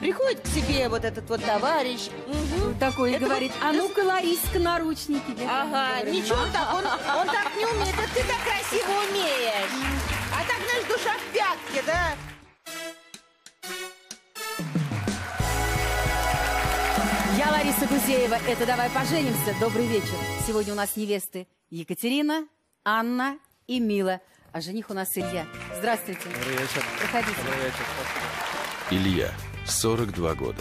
Приходит к себе вот этот вот товарищ. Угу. Такой это говорит, вот... а ну-ка, Лариска, наручники. Ага, ничего так, он так не умеет. А ты так красиво умеешь. А так, знаешь, душа в пятке, да? Я Лариса Гузеева, это «Давай поженимся». Добрый вечер. Сегодня у нас невесты Екатерина, Анна и Мила. А жених у нас Илья. Здравствуйте. Добрый вечер. Проходите. Добрый вечер. Илья. 42 года.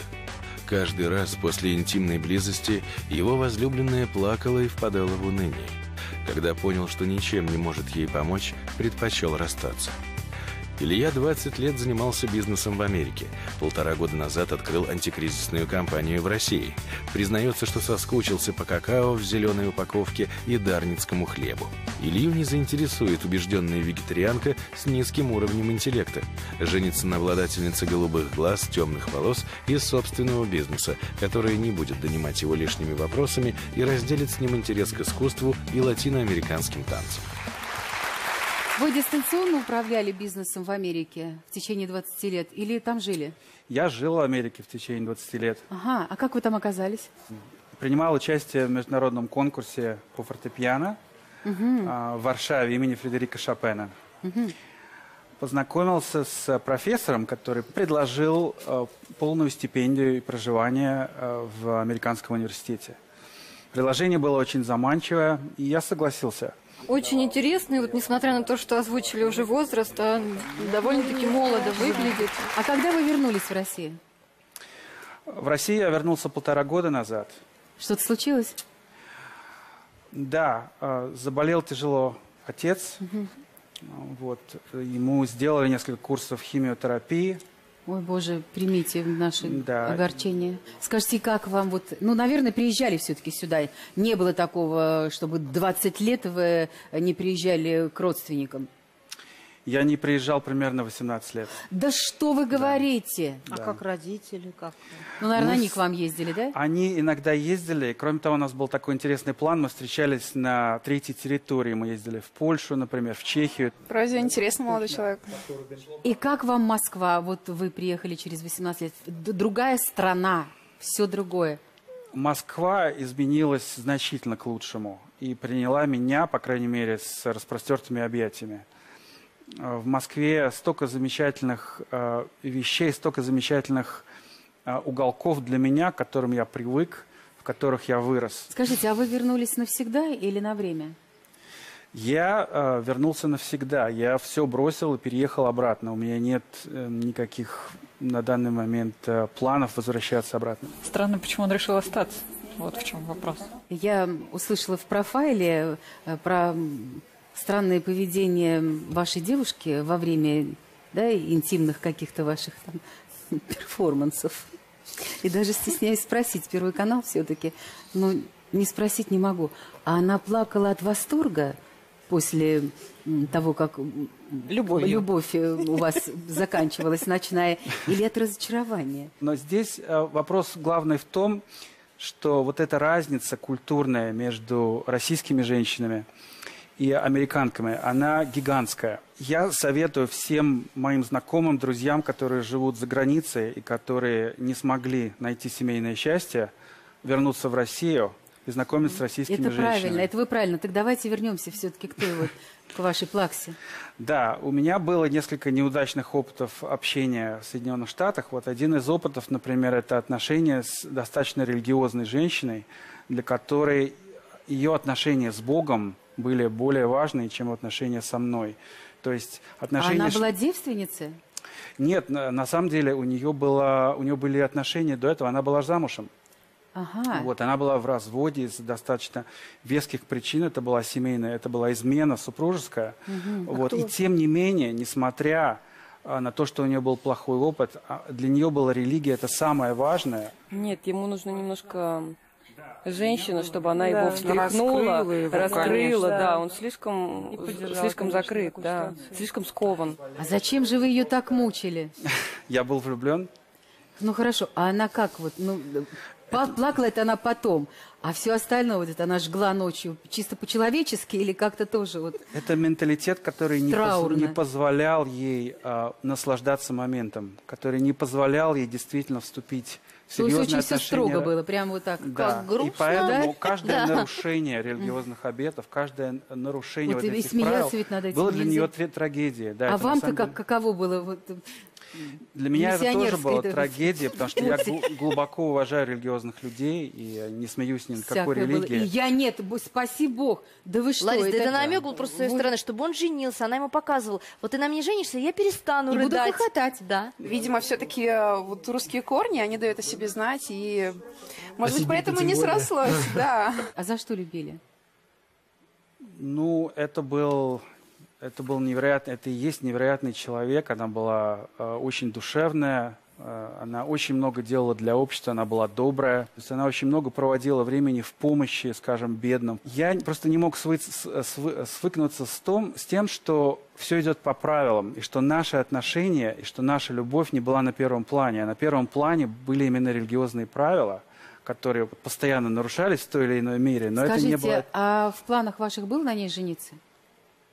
Каждый раз после интимной близости его возлюбленная плакала и впадала в уныние. Когда понял, что ничем не может ей помочь, предпочел расстаться. Илья 20 лет занимался бизнесом в Америке. 1,5 года назад открыл антикризисную компанию в России. Признается, что соскучился по какао в зеленой упаковке и дарницкому хлебу. Илью не заинтересует убежденная вегетарианка с низким уровнем интеллекта. Женится на обладательнице голубых глаз, темных волос и собственного бизнеса, который не будет донимать его лишними вопросами и разделит с ним интерес к искусству и латиноамериканским танцам. Вы дистанционно управляли бизнесом в Америке в течение 20 лет или там жили? Я жил в Америке в течение 20 лет. Ага, а как вы там оказались? Принимал участие в международном конкурсе по фортепиано в Варшаве имени Фредерика Шопена. Познакомился с профессором, который предложил полную стипендию и проживание в американском университете. Предложение было очень заманчивое, и я согласился. Очень интересный, вот несмотря на то, что озвучили уже возраст, а довольно-таки молодо выглядит. А когда вы вернулись в Россию? В Россию я вернулся 1,5 года назад. Что-то случилось? Да, заболел тяжело отец. Угу. Вот, ему сделали несколько курсов химиотерапии. Ой, Боже, примите наши огорчения. Скажите, как вам вот... Ну, наверное, приезжали все-таки сюда. Не было такого, чтобы 20 лет вы не приезжали к родственникам. Я не приезжал примерно 18 лет. Да что вы говорите? Да. А как родители? Как? Ну, наверное, они к вам ездили, да? Они иногда ездили. Кроме того, у нас был такой интересный план. Мы встречались на третьей территории. Мы ездили в Польшу, например, в Чехию. Вроде интересный молодой человек. И как вам Москва? Вот вы приехали через 18 лет. Другая страна, все другое. Москва изменилась значительно к лучшему. И приняла меня, по крайней мере, с распростертыми объятиями. В Москве столько замечательных вещей, столько замечательных уголков для меня, к которым я привык, в которых я вырос. Скажите, а вы вернулись навсегда или на время? Я вернулся навсегда. Я все бросил и переехал обратно. У меня нет никаких на данный момент планов возвращаться обратно. Странно, почему он решил остаться. Вот в чем вопрос. Я услышала в профайле про... странное поведение вашей девушки во время интимных каких-то ваших там перформансов. И даже стесняюсь спросить, Первый канал все-таки, но не спросить не могу. А она плакала от восторга после того, как любовь у вас заканчивалась ночная, или от разочарования? Но здесь вопрос главный в том, что вот эта разница культурная между российскими женщинами и американками, она гигантская. Я советую всем моим знакомым, друзьям, которые живут за границей и которые не смогли найти семейное счастье, вернуться в Россию и знакомиться с российскими женщинами. Это правильно, это вы правильно. Так давайте вернемся все-таки к вашей плаксе. Да, у меня было несколько неудачных опытов общения в Соединенных Штатах. Вот один из опытов, например, это отношения с достаточно религиозной женщиной, для которой ее отношения с Богом были более важные, чем отношения со мной. То есть отношения... А она была девственницей? Нет, на самом деле у нее были отношения до этого, она была замужем. Ага. Вот, она была в разводе из достаточно веских причин, это была семейная, это была измена супружеская. Угу. Вот. И тем не менее, несмотря на то, что у нее был плохой опыт, для нее была религия, это самое важное. Нет, ему нужно немножко... женщина, чтобы она его встряхнула, раскрыла, да, он слишком закрыт, да, слишком скован. А зачем же вы ее так мучили? Я был влюблен. Ну хорошо, а она как вот, ну, плакала это она потом, А все остальное, вот это она жгла ночью, чисто по-человечески или как-то тоже вот... Это менталитет, который не позволял ей наслаждаться моментом, который не позволял ей действительно вступить в серьезные отношения. Все строго было, прямо вот так, да. Как грустно. И поэтому каждое нарушение религиозных обетов, каждое нарушение вот этих правил было для нее трагедией. Да, а вам-то каково было... Вот... Для меня это тоже была трагедия, потому что я глубоко уважаю религиозных людей и не смеюсь ни на какой религии. И я нет, спаси Бог. Да вы что? Ларис, это намек был просто с ее стороны, чтобы он женился. Она ему показывала, вот ты на меня женишься, я перестану рыдать. И буду хохотать, да. Видимо, все-таки вот русские корни, они дают о себе знать, и, может быть, поэтому не срослось. Да. А за что любили? Ну, это был невероятный, это и есть невероятный человек. Она была очень душевная, она очень много делала для общества, она была добрая. То есть она очень много проводила времени в помощи, скажем, бедным. Я просто не мог свыкнуться с тем, что все идет по правилам, и что наши отношения, и что наша любовь не была на первом плане. А на первом плане были именно религиозные правила, которые постоянно нарушались в той или иной мере. Но скажите, это не было... а в планах ваших был на ней жениться?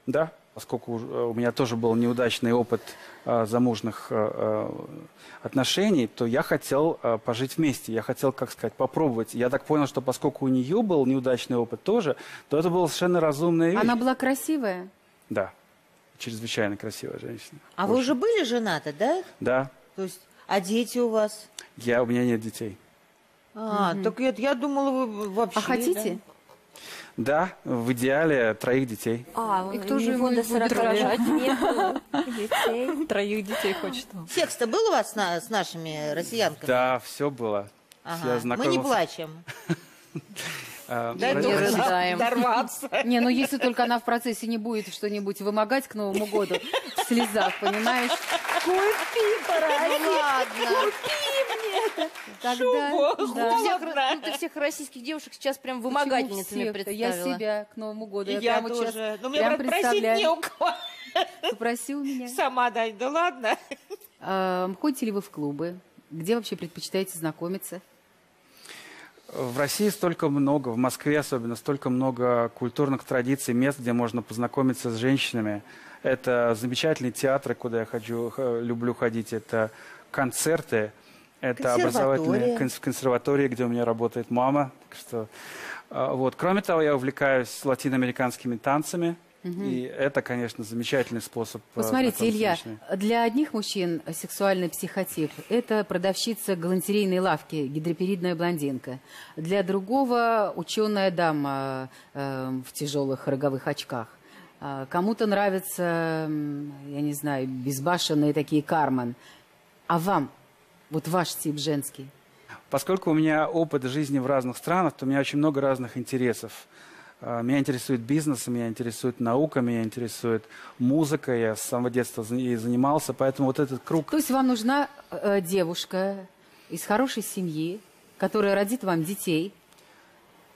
Да. Поскольку у меня тоже был неудачный опыт замужних отношений, то я хотел пожить вместе, я хотел, как сказать, попробовать. Я так понял, что поскольку у нее был неудачный опыт тоже, то это была совершенно разумная вещь. Она была красивая? Да, чрезвычайно красивая женщина. А очень. Вы уже были женаты, да? Да. То есть, а дети у вас? У меня нет детей. Так я думала, вы вообще... А хотите? Да? Да, в идеале 3 детей. И кто же его до 40 рожать? Детей. 3 детей хочет. Секс-то был у вас с нашими россиянками? Да, все было. Мы не плачем. Да, не рыдаем. Не, ну если только она в процессе не будет что-нибудь вымогать к Новому году в слезах, понимаешь? Купи, ладно. Купи мне. Шубу, да. Ну, ты всех российских девушек сейчас прям вымогательницами представила. Я себя к Новому году. Я тоже. Вот сейчас, но меня просить не у кого. Попросил меня. Сама дай, да ладно. Ходите ли вы в клубы? Где вообще предпочитаете знакомиться? В России столько много, в Москве особенно, столько много культурных традиций, мест, где можно познакомиться с женщинами. Это замечательные театры, куда я люблю ходить, это концерты, это образовательные консерватории, где у меня работает мама. Так что, вот. Кроме того, я увлекаюсь латиноамериканскими танцами. И это, конечно, замечательный способ. Посмотрите, Илья, для одних мужчин сексуальный психотип – это продавщица галантерейной лавки, гидроперидная блондинка. Для другого – ученая дама в тяжелых роговых очках. Кому-то нравятся, я не знаю, безбашенные такие Кармен. А вам, вот ваш тип женский? Поскольку у меня опыт жизни в разных странах, то у меня очень много разных интересов. Меня интересует бизнес, меня интересует наука, меня интересует музыка. Я с самого детства ей занимался, поэтому вот этот круг... То есть вам нужна девушка из хорошей семьи, которая родит вам детей,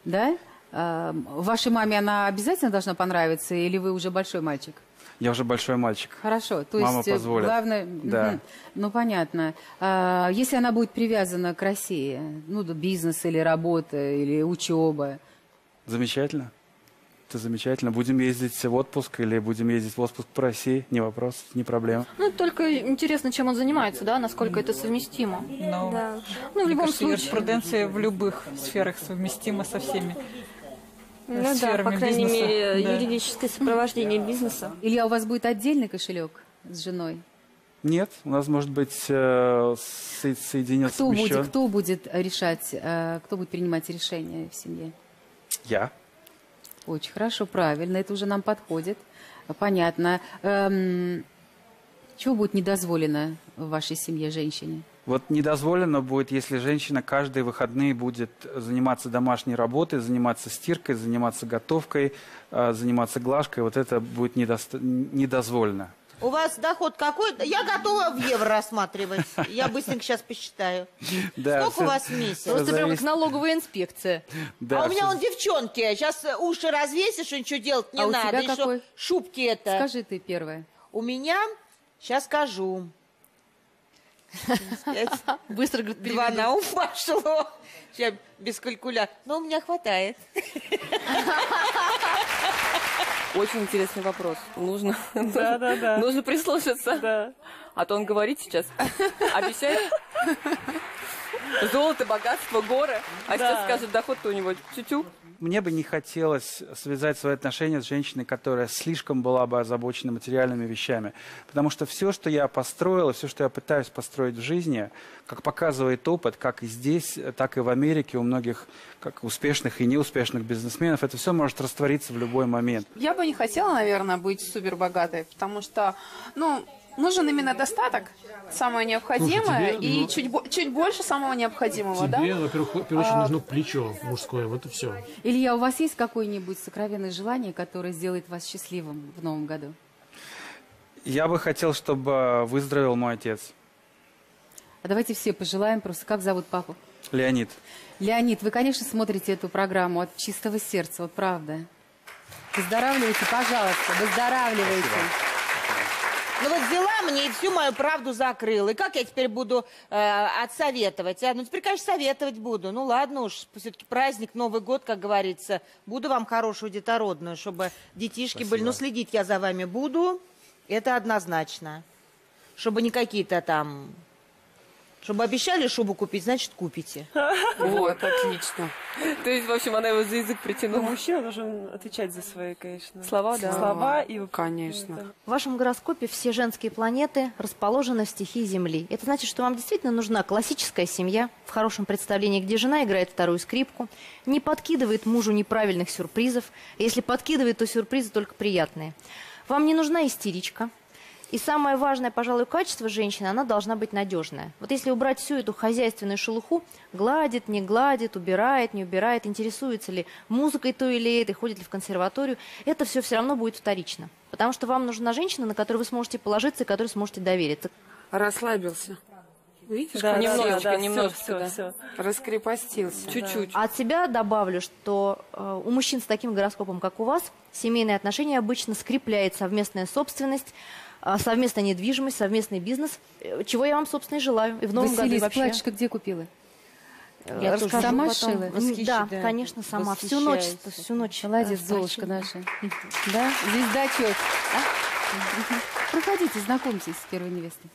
да? Вашей маме она обязательно должна понравиться, или вы уже большой мальчик? Я уже большой мальчик. Хорошо, то есть... Мама позволит. Главное... Да. Ну, понятно. Если она будет привязана к России, ну, бизнес или работа, или учеба... Замечательно. Это замечательно. Будем ездить в отпуск или будем ездить в отпуск по России. Не вопрос, не проблема. Ну, только интересно, чем он занимается, да? Насколько это совместимо. Да. Ну, в любом случае. Юриспруденция в любых сферах совместима со всеми сферами бизнеса. По крайней мере, юридическое сопровождение бизнеса. Илья, у вас будет отдельный кошелек с женой? Нет, у нас, может быть, соединится еще. Кто будет решать, кто будет принимать решения в семье? Я. Очень хорошо, правильно, это уже нам подходит. Понятно. Чего будет недозволено в вашей семье женщине? Вот недозволено будет, если женщина каждые выходные будет заниматься домашней работой, заниматься стиркой, заниматься готовкой, заниматься глажкой. Вот это будет недозволено. У вас доход какой-то? Я готова в евро рассматривать. Я быстренько сейчас посчитаю. Да, сколько у вас в месяц? Просто прям как налоговая инспекция. Да, а у меня вон девчонки. Сейчас уши развесишь, ничего делать не надо. У тебя какой? Шубки это. Скажи ты первое. У меня, сейчас скажу. Быстро, говорит, два на ум пошло. Я без калькулятора. Но у меня хватает. Очень интересный вопрос. Нужно, нужно прислушаться. Да. А то он говорит сейчас, обещает золото, богатство, горы. А сейчас скажет, доход-то у него тю-тю. Мне бы не хотелось связать свои отношения с женщиной, которая слишком была бы озабочена материальными вещами. Потому что все, что я построила, все, что я пытаюсь построить в жизни, как показывает опыт, как и здесь, так и в Америке, у многих как успешных и неуспешных бизнесменов, это все может раствориться в любой момент. Я бы не хотела, наверное, быть супербогатой, потому что, ну, нужен именно достаток, самое необходимое. Слушай, тебе, и чуть больше самого необходимого. Тебе, да? Во-первых, в первую очередь нужно плечо мужское, вот и все. Илья, у вас есть какое-нибудь сокровенное желание, которое сделает вас счастливым в новом году? Я бы хотел, чтобы выздоровел мой отец. А давайте все пожелаем просто. Как зовут папу? Леонид. Леонид, вы, конечно, смотрите эту программу от чистого сердца, вот правда. Выздоравливайте, пожалуйста, выздоравливайте. Спасибо. Ну вот взяла мне и всю мою правду закрыла. И как я теперь буду отсоветовать? А? Ну теперь, конечно, советовать буду. Ну ладно уж, все-таки праздник, Новый год, как говорится. Буду вам хорошую детородную, чтобы детишки были. Ну следить я за вами буду, это однозначно. Чтобы не какие-то там... Чтобы обещали шубу купить, значит, купите. Вот, отлично. То есть, в общем, она его за язык притянула. Мужчина должен отвечать за свои, конечно, слова, да. Слова и... Конечно. В вашем гороскопе все женские планеты расположены в стихии Земли. Это значит, что вам действительно нужна классическая семья, в хорошем представлении, где жена играет вторую скрипку, не подкидывает мужу неправильных сюрпризов. Если подкидывает, то сюрпризы только приятные. Вам не нужна истеричка. И самое важное, пожалуй, качество женщины, она должна быть надежная. Вот если убрать всю эту хозяйственную шелуху, гладит, не гладит, убирает, не убирает, интересуется ли музыкой той или этой, ходит ли в консерваторию, это все равно будет вторично. Потому что вам нужна женщина, на которую вы сможете положиться и которой сможете довериться. Расслабился. Видишь, да, немножечко, немножечко, раскрепостился. Чуть-чуть. От себя добавлю, что у мужчин с таким гороскопом, как у вас, семейные отношения обычно скрепляет совместная собственность, совместная недвижимость, совместный бизнес, чего я вам, собственно, и желаю. И в новом году вообще. Платьишко где купила? Я сама шила? Да, конечно, сама. Всю ночь. Всю ночь. Молодец, Золушка наша. Да? Здесь дачок. Проходите, знакомьтесь с первой невестой.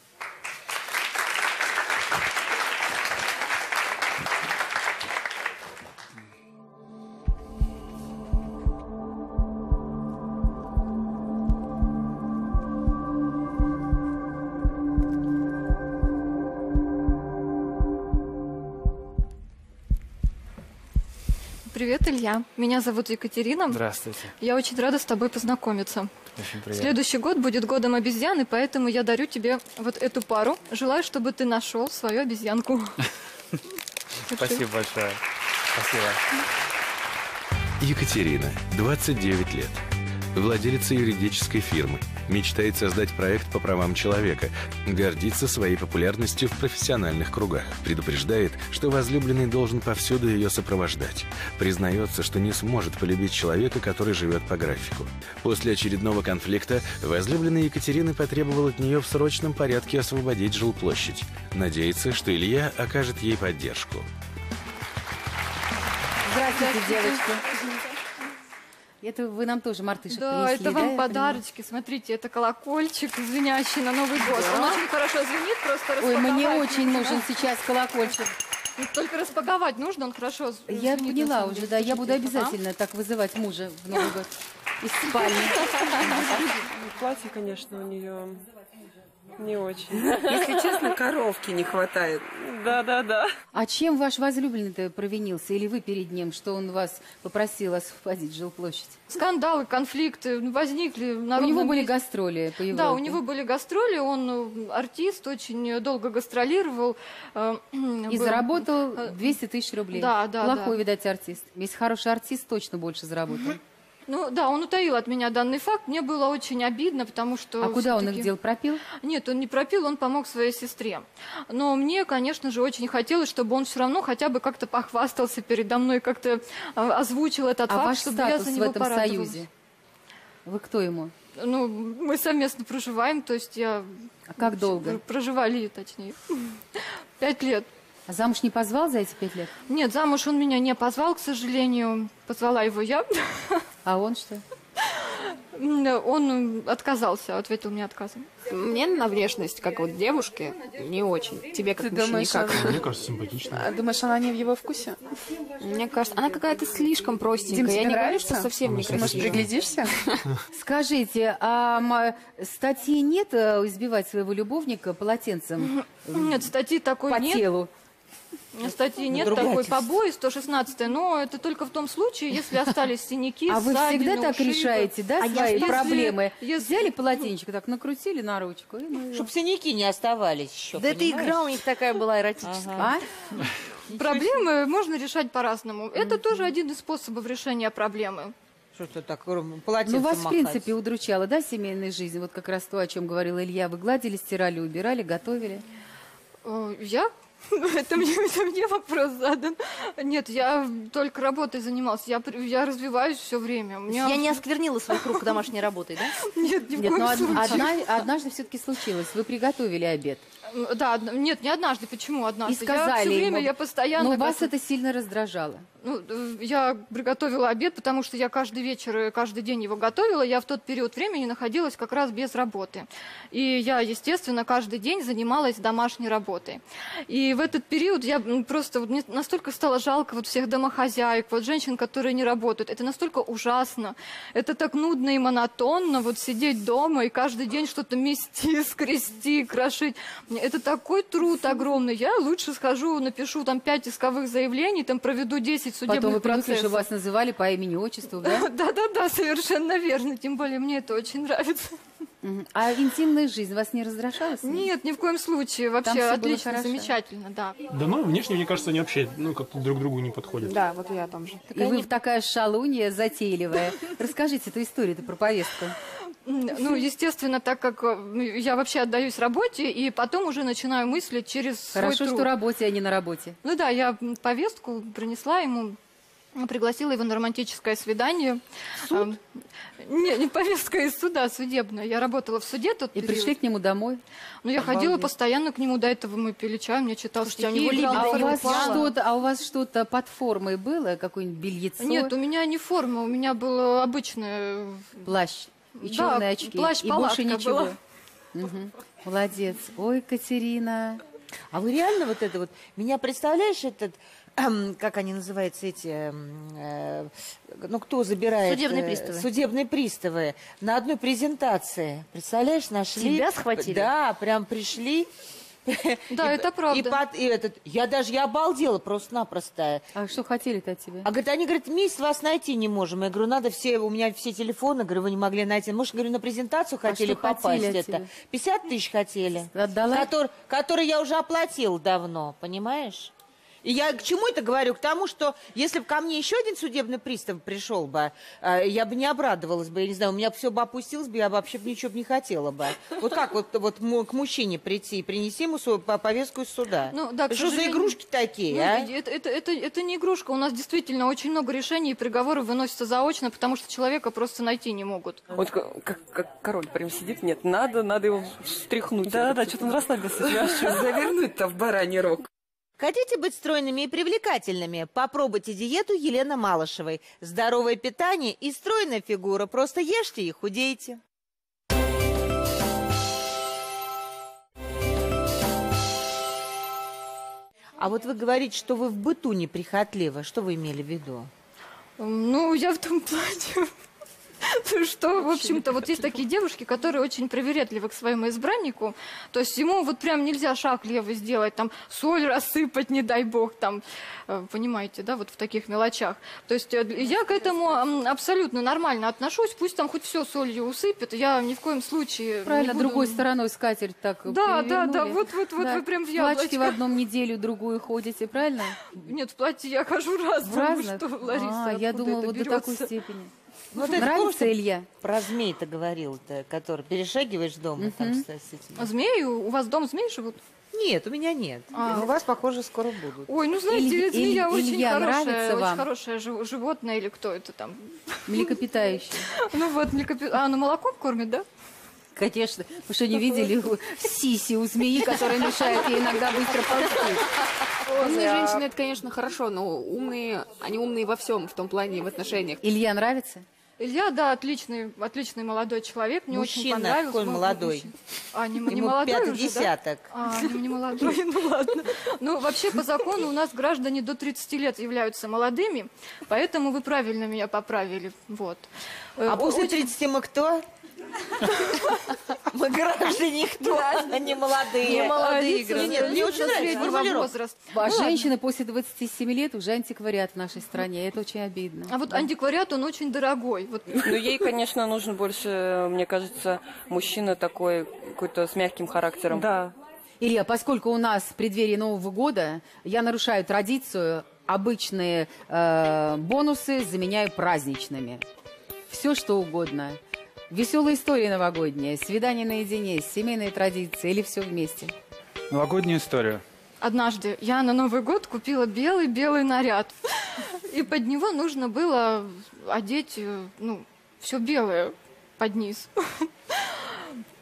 Привет, Илья. Меня зовут Екатерина. Здравствуйте. Я очень рада с тобой познакомиться. Очень приятно. Следующий год будет годом обезьяны, поэтому я дарю тебе вот эту пару. Желаю, чтобы ты нашел свою обезьянку. Спасибо большое. Спасибо. Екатерина, 29 лет. Владелица юридической фирмы. Мечтает создать проект по правам человека. Гордится своей популярностью в профессиональных кругах. Предупреждает, что возлюбленный должен повсюду ее сопровождать. Признается, что не сможет полюбить человека, который живет по графику. После очередного конфликта возлюбленная Екатерина потребовала от нее в срочном порядке освободить жилплощадь. Надеется, что Илья окажет ей поддержку. Здравствуйте, девочки. Это вы нам тоже мартышек принесли, это вам подарочки. Смотрите, это колокольчик, звенящий на Новый год. Он очень хорошо звенит, просто распаковать. Ой, мне очень нужен сейчас колокольчик. Только распаковать нужно, он хорошо звенит. Я поняла уже, да, я буду обязательно так вызывать мужа в Новый год из спальни. Платье, конечно, у нее не очень. Если честно, коровки не хватает. Да. А чем ваш возлюбленный-то провинился? Или вы перед ним, что он вас попросил освободить жилплощадь? Скандалы, конфликты возникли. У него были гастроли по Европе. Да, у него были гастроли. Он артист, очень долго гастролировал. И заработал 200 тысяч рублей. Да. Плохой, видать, артист. Если хороший артист, точно больше заработал. Ну да, он утаил от меня данный факт. Мне было очень обидно, потому что... А куда он их дел? Пропил? Нет, он не пропил, он помог своей сестре. Но мне, конечно же, очень хотелось, чтобы он все равно хотя бы как-то похвастался передо мной, как-то озвучил этот факт, чтобы я за него порадовалась. А ваш статус в этом союзе? Вы кто ему? Ну, мы совместно проживаем, то есть я... А как долго? Проживали, точнее. 5 лет. А замуж не позвал за эти 5 лет? Нет, замуж он меня не позвал, к сожалению. Позвала его я. А он что? Он отказался, ответил мне отказом. Мне на внешность, как вот девушке, не очень. Тебе как думаешь, никак. Она... Мне кажется, симпатичная. Думаешь, она не в его вкусе? Мне кажется, она какая-то слишком простенькая. Дим, тебе нравится? Говорю, что совсем не красивая. Может, приглядишься? Скажите, а статьи нет избивать своего любовника полотенцем? Нет, статьи такой нет. По телу. Статьи нет, такой побои, 116-й, но это только в том случае, если остались синяки, ссадины, ушибы. А вы всегда так решаете, да, свои проблемы? Взяли полотенчик, так накрутили на ручку. Чтобы синяки не оставались еще, да эта игра у них такая была эротическая. Проблемы можно решать по-разному. Это тоже один из способов решения проблемы. Что-то так, полотенцем. Ну, вас, в принципе, удручала, да, семейная жизнь? Вот как раз то, о чем говорил Илья. Вы гладили, стирали, убирали, готовили? Я... Это мне вопрос задан. Нет, я только работой занималась. Я развиваюсь все время. Меня... Я не осквернила свой круг домашней работой, да? Нет, ни в коем случае. Однажды все-таки случилось. Вы приготовили обед. Да, нет, не однажды. Почему однажды? И сказали ему. Я постоянно... Но вас это сильно раздражало. Ну, я приготовила обед, потому что я каждый вечер и каждый день его готовила. Я в тот период времени находилась как раз без работы. И я, естественно, каждый день занималась домашней работой. И в этот период я просто... Мне настолько стало жалко вот всех домохозяек, вот женщин, которые не работают. Это настолько ужасно. Это так нудно и монотонно, вот сидеть дома и каждый день что-то мести, скрести, крошить. Это такой труд огромный. Я лучше схожу, напишу там 5 исковых заявлений, там проведу 10 судебных процессов. Потом вы привыкли, что вас называли по имени, отчеству, да? Да-да-да, совершенно верно. Тем более мне это очень нравится. А интимная жизнь вас не раздражалась? Нет, ни в коем случае. Вообще отлично, замечательно, да. Да, ну, внешне, мне кажется, они вообще как-то друг другу не подходят. Да, вот я там же. И вы такая шалунья затейливая. Расскажите эту историю-то про повестку. Ну, естественно, так как я вообще отдаюсь работе, и потом уже начинаю мыслить через свой труд. Хорошо, что работе, а не на работе. Ну да, я повестку принесла ему, пригласила его на романтическое свидание. Суд? Не повестка из суда, судебная. Я работала в суде тот период. И пришли к нему домой? Ну, я ходила постоянно к нему, до этого мы пили чай, мне читал стихи. А у вас что-то под формой было? Какое-нибудь бельецо? Нет, у меня не форма, у меня было обычное... Плащ. И черные, да, очки, плащ, и больше ничего. Угу. Молодец. Ой, Катерина. А вы реально вот это вот... Меня представляешь, этот... Как они называются, эти... ну, кто забирает... Судебные приставы. Судебные приставы. На одной презентации. Представляешь, нашли... Тебя схватили? Да, прям пришли... Да, это правда. Я обалдела просто-напросто. А что хотели-то от тебя? А говорит, они говорят, месяц вас найти не можем. Я говорю, надо все, у меня все телефоны, говорю, вы не могли найти. Может, говорю, на презентацию хотели попасть. Это 50 тысяч хотели. Отдала? Которые я уже оплатила давно, понимаешь? И я к чему это говорю? К тому, что если бы ко мне еще один судебный пристав пришел бы, я бы не обрадовалась бы, я не знаю, у меня все бы опустилось бы, я бы вообще ничего бы не хотела бы. Вот как вот к мужчине прийти и принести ему свою повестку из суда? Ну, да, что за игрушки такие, а? Это не игрушка. У нас действительно очень много решений и приговоров выносятся заочно, потому что человека просто найти не могут. Вот как король прям сидит, нет, надо его встряхнуть. Да-да-да, что-то он расслабился. Я что, завернуть-то в бараний рог? Хотите быть стройными и привлекательными? Попробуйте диету Елены Малышевой. Здоровое питание и стройная фигура. Просто ешьте и худейте. А вот вы говорите, что вы в быту неприхотливы. Что вы имели в виду? Ну, я в том плане... Что, в общем-то, вот есть такие девушки, которые очень привередливы к своему избраннику. То есть ему вот прям нельзя шаг левый сделать, там, соль рассыпать, не дай бог, там, понимаете, да, вот в таких мелочах. То есть я к этому абсолютно нормально отношусь, пусть там хоть все солью усыпет, я ни в коем случае... Правильно, не буду... другой стороной скатерть так перевернули. Да, вот, да. Вы прям в яблочко. Плачки в одном неделю, другую ходите, правильно? Нет, в платье я хожу раз, потому что, Лариса, я думала, вот до такой степени. Вот нравится, Илья? Про змей-то говорил, который перешагиваешь дома. Там, кстати, змеи? У вас дом змей живут? Нет, у меня нет. У вас, похоже, скоро будут. Ой, ну знаете, Илья очень хорошее животное, или кто это там? Млекопитающее. Ну вот, млекопитающее. А, ну молоком кормит, да? Конечно. Вы что, не видели сиси у змеи, которая мешает ей иногда быстро ползти? Умные женщины, это, конечно, хорошо, но умные, они умные во всем, в том плане, в отношениях. Илья нравится? Илья, да, отличный молодой человек, мне очень понравился. Мужчина, какой молодой? А, не молодой уже, да? Ему 5 десяток. А, не молодой, ну ладно. Ну, вообще, по закону у нас граждане до 30 лет являются молодыми, поэтому вы правильно меня поправили, вот. А после 30 мы кто? Мы граждане кто? Они молодые. Не молодые граждане. Мне очень нравится возраст. А женщины после 27 лет уже антиквариат в нашей стране. Это очень обидно. А вот антиквариат, он очень дорогой. Ну, ей, конечно, нужен больше, мне кажется, мужчина такой, какой-то с мягким характером. Да. Илья, поскольку у нас в преддверии Нового года, я нарушаю традицию, обычные бонусы заменяю праздничными. Все, что угодно. Веселые истории новогодние, свидания наедине, семейные традиции или все вместе? Новогоднюю историю. Однажды я на Новый год купила белый-белый наряд. И под него нужно было одеть, ну, все белое под низ.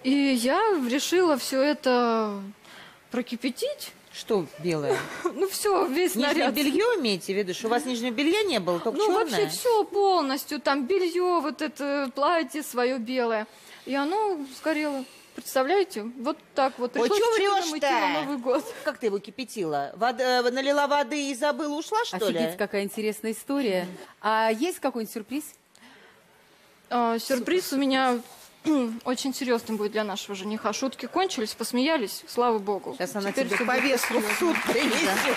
И я решила все это прокипятить. Что белое? Ну все, весь наряд. Нижнее белье имеете в виду, что у вас нижнего белья не было, только черное? Ну вообще все полностью, там белье, вот это платье свое белое. И оно сгорело, представляете? Вот так вот. Ой, что врешь-то? Новый год. Как ты его кипятила? Налила воды и забыла, ушла, что ли? Офигеть, какая интересная история. А есть какой-нибудь сюрприз? Сюрприз у меня... Очень серьезным будет для нашего жениха. Шутки кончились, посмеялись, слава богу. Сейчас она теперь тебе повестку в суд принесет.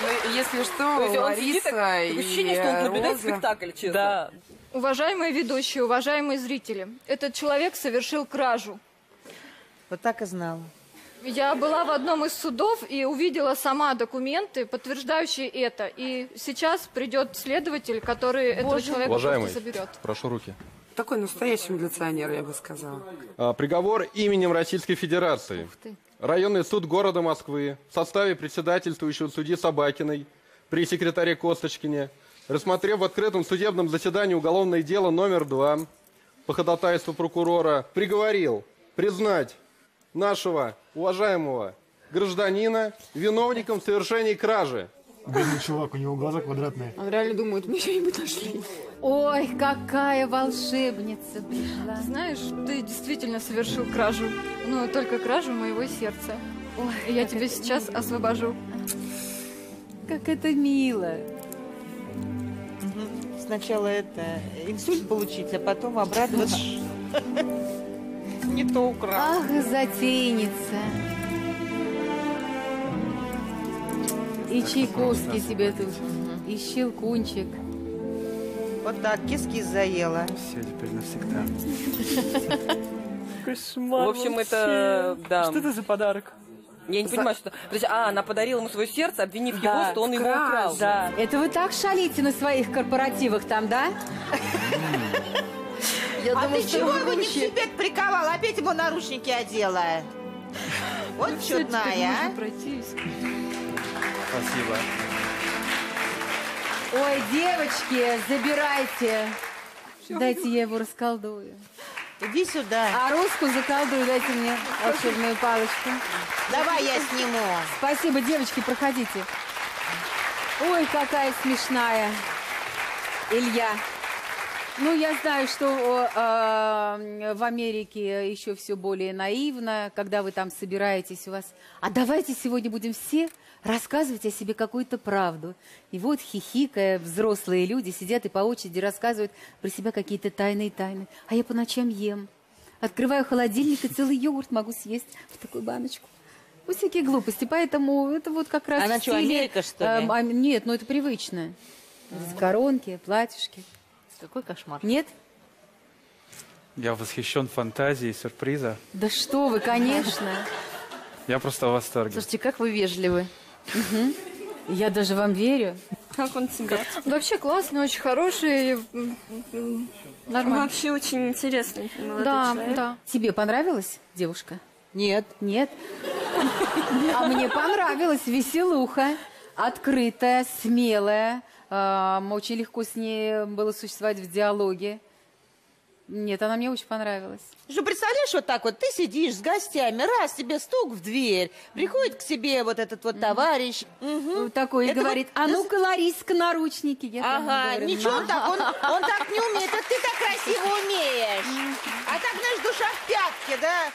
Ну, если что, Лариса и ощущение, что он наблюдает спектакль, честно. Да. Уважаемые ведущие, уважаемые зрители, этот человек совершил кражу. Вот так и знала. Я была в одном из судов и увидела сама документы, подтверждающие это. И сейчас придет следователь, который этого человека просто соберет. Уважаемый, прошу руки. Такой настоящий милиционер, я бы сказала. Приговор именем Российской Федерации. Районный суд города Москвы в составе председательствующего судьи Собакиной при секретаре Косточкине, рассмотрев в открытом судебном заседании уголовное дело номер 2 по ходатайству прокурора, приговорил признать нашего уважаемого гражданина виновником в совершении кражи. Бедный чувак, у него глаза квадратные. Он реально думает, мы что-нибудь нашли. Ой, какая волшебница пришла. Знаешь, ты действительно совершил кражу. Но только кражу моего сердца. Ой, я тебя сейчас освобожу. Как это мило. Сначала это инсульт получить, а потом обратно. Не то украл. Ах, затейница. И чайковский тебе тут, и щелкунчик. Вот так, кис-кис заела. Все, теперь навсегда. Кошмар. В общем, это... Да. Что это за подарок? Я не понимаю, что... То есть, она подарила ему свое сердце, обвинив его, что он его украл. Да. Это вы так шалите на своих корпоративах там, да? А ты чего его не к себе приковала? Опять ему наручники одела. Вот чудная, а? Спасибо. Ой, девочки, забирайте. Дайте я его расколдую. Иди сюда. А русскую заколдую, дайте мне волшебную палочку. Давай я сниму. Спасибо, девочки, проходите. Ой, какая смешная. Илья. Ну, я знаю, что в Америке еще все более наивно, когда вы там собираетесь у вас. А давайте сегодня будем все рассказывать о себе какую-то правду. И вот хихикая, взрослые люди сидят и по очереди рассказывают про себя какие-то тайны. А я по ночам ем. Открываю холодильник и целый йогурт могу съесть в такую баночку. Вот всякие глупости. Поэтому это вот как раз... Она что, Америка, что ли? Нет, ну это привычно. Коронки, платьишки. Какой кошмар. Нет? Я восхищен фантазией сюрприза. Да что вы, конечно. Я просто в восторге. Слушайте, как вы вежливы. Я даже вам верю. Как он тебя? Вообще классный, очень хороший. Нормально. Вообще очень интересный. Да, да. Тебе понравилась девушка? Нет. Нет? А мне понравилась веселуха, открытая, смелая. Очень легко с ней было существовать в диалоге. Нет, она мне очень понравилась. Что, представляешь, вот так вот ты сидишь с гостями, раз, тебе стук в дверь, приходит к себе вот этот вот товарищ. Такой и говорит, вот... а ну-ка, Лариска, наручники. Я ничего так, он так не умеет, а ты так красиво умеешь. А так, знаешь, душа в пятке, да?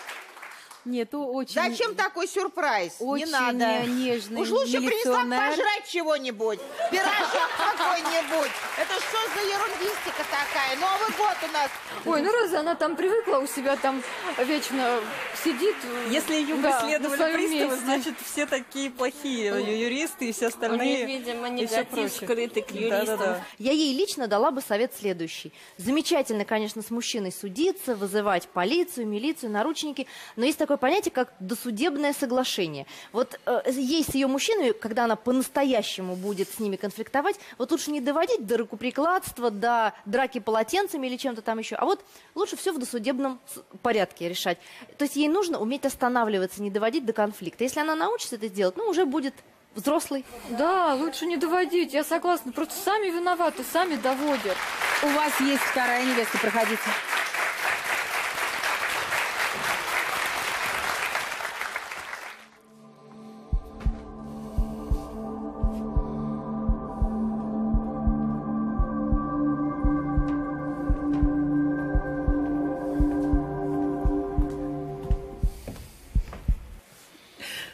Нет, очень... Зачем такой сюрприз? Очень не надо. Нежный, уж лучше принесла пожрать чего-нибудь. Пирожок какой-нибудь. Это что за ерундистика такая? Новый год у нас. Ой, ну раз она там привыкла, у себя там вечно сидит. Если ее преследовали приставы, значит, все такие плохие. Юристы и все остальные. У них, видимо, негатив скрытый к юристам. Я ей лично дала бы совет следующий. Замечательно, конечно, с мужчиной судиться, вызывать полицию, милицию, наручники. Но есть такой понятие, как досудебное соглашение. Вот ей с ее мужчинами, когда она по-настоящему будет с ними конфликтовать, вот лучше не доводить до рукоприкладства, до драки полотенцами или чем-то там еще, а вот лучше все в досудебном порядке решать. То есть ей нужно уметь останавливаться, не доводить до конфликта. Если она научится это делать, ну, уже будет взрослый. Да, лучше не доводить, я согласна. Просто сами виноваты, сами доводят. У вас есть вторая невеста, проходите.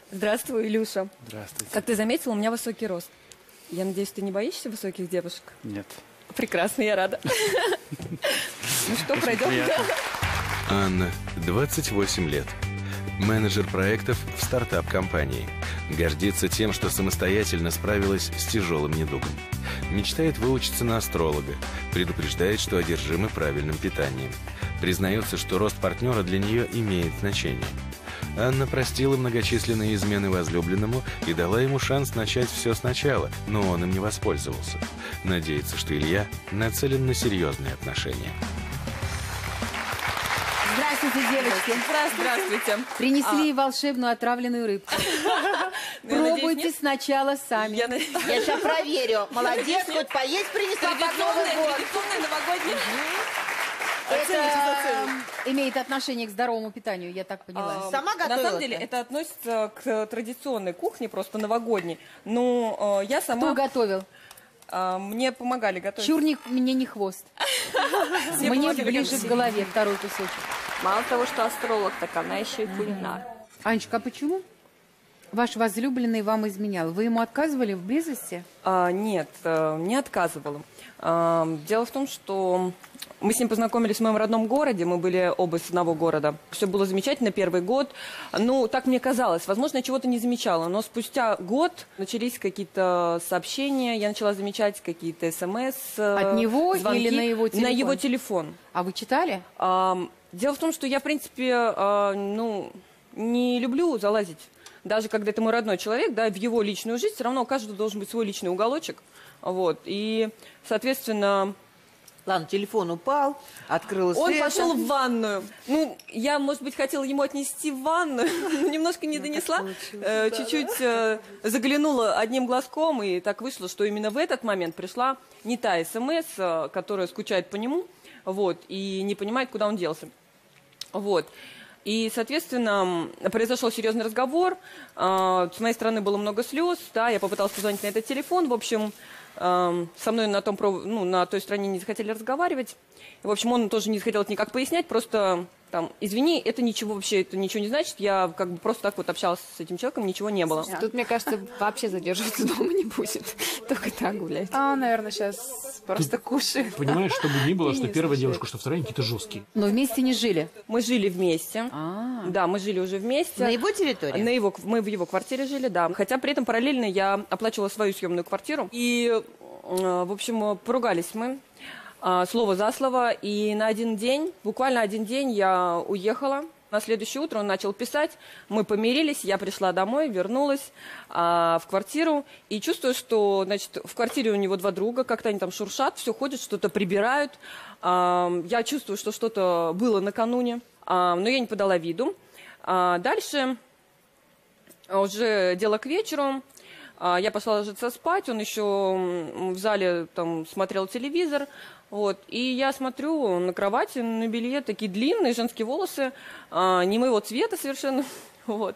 Здравствуй, Илюша. Здравствуйте. Как ты заметил, у меня высокий рост. Я надеюсь, ты не боишься высоких девушек? Нет. Прекрасно, я рада. Ну что, пройдем? Анна, 28 лет. Менеджер проектов в стартап-компании. Гордится тем, что самостоятельно справилась с тяжелым недугом. Мечтает выучиться на астролога. Предупреждает, что одержима правильным питанием. Признается, что рост партнера для нее имеет значение. Анна простила многочисленные измены возлюбленному и дала ему шанс начать все сначала, но он им не воспользовался. Надеется, что Илья нацелен на серьезные отношения. Здравствуйте, девочки. Здравствуйте. Принесли волшебную отравленную рыбку. Пробуйте сначала сами. Я сейчас проверю. Молодец, хоть поесть принесла под Новый год. Это имеет отношение к здоровому питанию, я так поняла. Сама готовила? На самом деле это относится к традиционной кухне, просто новогодней. Но я сама... Кто готовил? Мне помогали готовить. Чурник мне не хвост. Мне ближе в голове второй кусочек. Мало того, что астролог, так она еще и кулинар. Анечка, а почему ваш возлюбленный вам изменял? Вы ему отказывали в близости? Нет, не отказывала. Дело в том, что... Мы с ним познакомились в моем родном городе, мы были оба с одного города. Все было замечательно, первый год. Ну, так мне казалось, возможно, я чего-то не замечала. Но спустя год начались какие-то сообщения, я начала замечать какие-то смс. От него звонки, или на его телефон? На его телефон. А вы читали? Дело в том, что я, в принципе, не люблю залазить. Даже когда это мой родной человек, да, в его личную жизнь, все равно у каждого должен быть свой личный уголочек. Вот, и, соответственно... Ладно, телефон упал, открылась. Он пошел в ванную. Ну, я, может быть, хотела ему отнести в ванную, но немножко не донесла. Чуть-чуть заглянула одним глазком, и так вышло, что именно в этот момент пришла не та смс, которая скучает по нему, вот, и не понимает, куда он делся. Вот. И, соответственно, произошел серьезный разговор. С моей стороны было много слез, да, я попыталась позвонить на этот телефон, в общем... Со мной на, на той стороне не захотели разговаривать. В общем, он тоже не захотел это никак пояснять, просто там, извини, это ничего вообще, это ничего не значит. Я как бы просто так вот общалась с этим человеком, ничего не было. Слушай, тут, мне кажется, вообще задерживаться дома не будет. Только так гулять. А, наверное, сейчас просто кушает. Понимаешь, что бы ни было, что первая девушка, что вторая, какие-то жесткие. Но вместе не жили? Мы жили вместе. Да, мы жили уже вместе. На его территории? На его, мы в его квартире жили, да. Хотя при этом параллельно я оплачивала свою съемную квартиру. И... В общем, поругались мы, слово за слово, и на один день, буквально один день я уехала. На следующее утро он начал писать, мы помирились, я пришла домой, вернулась в квартиру, и чувствую, что, значит, в квартире у него два друга, как-то они там шуршат, все ходят, что-то прибирают. Я чувствую, что что-то было накануне, но я не подала виду. Дальше... Уже дело к вечеру. Я пошла ложиться спать, он еще в зале там смотрел телевизор, вот, и я смотрю на кровати, на белье такие длинные женские волосы, не моего цвета совершенно, вот.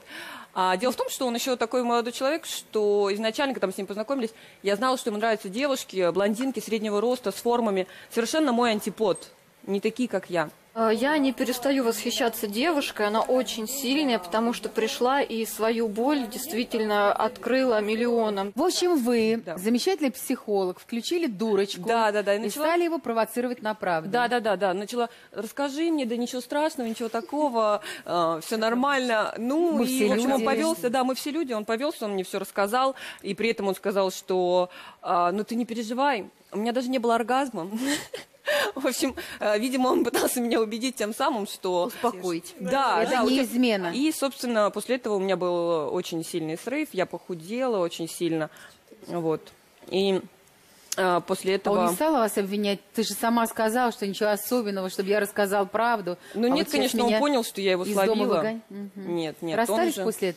А дело в том, что он еще такой молодой человек, что изначально, когда мы с ним познакомились, я знала, что ему нравятся девушки, блондинки среднего роста, с формами, совершенно мой антипод, не такие, как я. Я не перестаю восхищаться девушкой, она очень сильная, потому что пришла и свою боль действительно открыла миллионам. В общем, вы, да, замечательный психолог, включили дурочку, да, и начала... стали его провоцировать на правду. Да, начала, расскажи мне, да ничего страшного, ничего такого, все нормально. Ну, мы и в общем, он повелся, да, мы все люди, он повелся, он мне все рассказал, и при этом он сказал, что, ну ты не переживай, у меня даже не было оргазма. В общем, видимо, он пытался меня убедить тем самым, что... Успокоить. Да, это не измена. И, собственно, после этого у меня был очень сильный срыв, я похудела очень сильно, вот. И после этого... А он не стал вас обвинять? Ты же сама сказала, что ничего особенного, чтобы я рассказал правду. Ну нет, вот конечно, он понял, что я его словила. Нет. Расстались же... после